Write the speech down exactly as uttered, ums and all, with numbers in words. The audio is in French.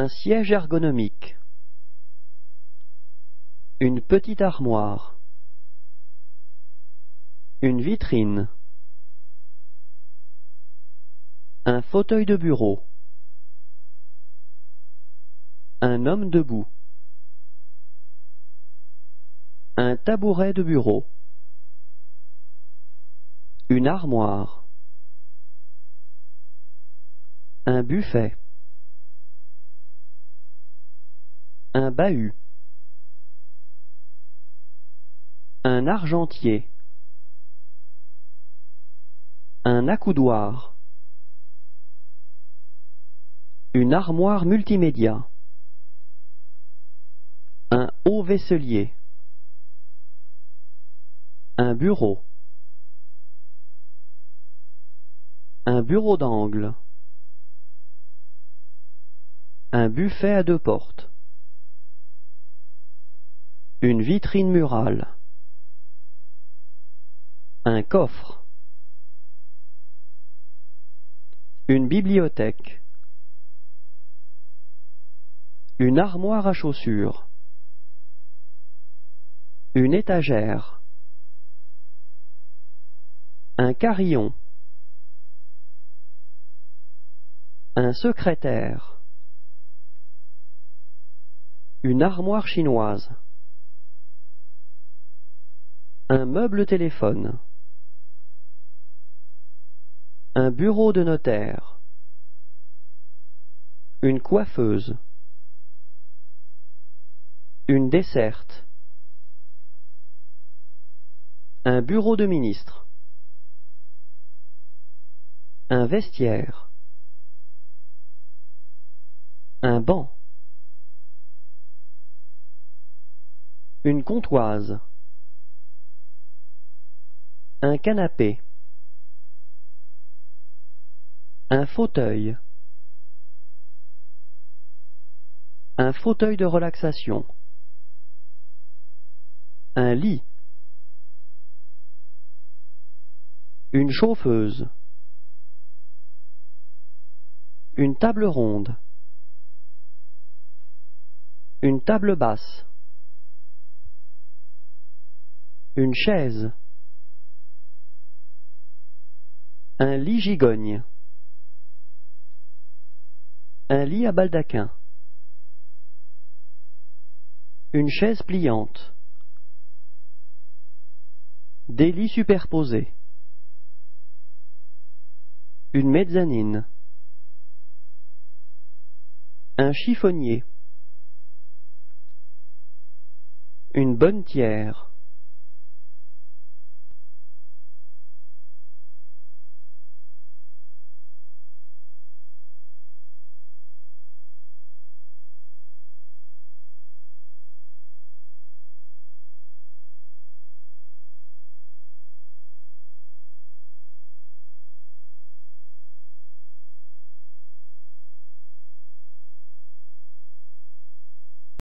Un siège ergonomique. Une petite armoire. Une vitrine. Un fauteuil de bureau. Un homme debout. Un tabouret de bureau. Une armoire. Un buffet. Un bahut. Un argentier. Un accoudoir. Une armoire multimédia. Un haut vaisselier. Un bureau. Un bureau d'angle. Un buffet à deux portes. Une vitrine murale. Un coffre. Une bibliothèque. Une armoire à chaussures. Une étagère. Un carillon. Un secrétaire. Une armoire chinoise. Un meuble téléphone. Un bureau de notaire. Une coiffeuse. Une desserte. Un bureau de ministre. Un vestiaire. Un banc. Une comptoise. Un canapé. Un fauteuil. Un fauteuil de relaxation. Un lit. Une chauffeuse. Une table ronde. Une table basse. Une chaise. Un lit gigogne. Un lit à baldaquin. Une chaise pliante. Des lits superposés. Une mezzanine. Un chiffonnier. Une bonne tière.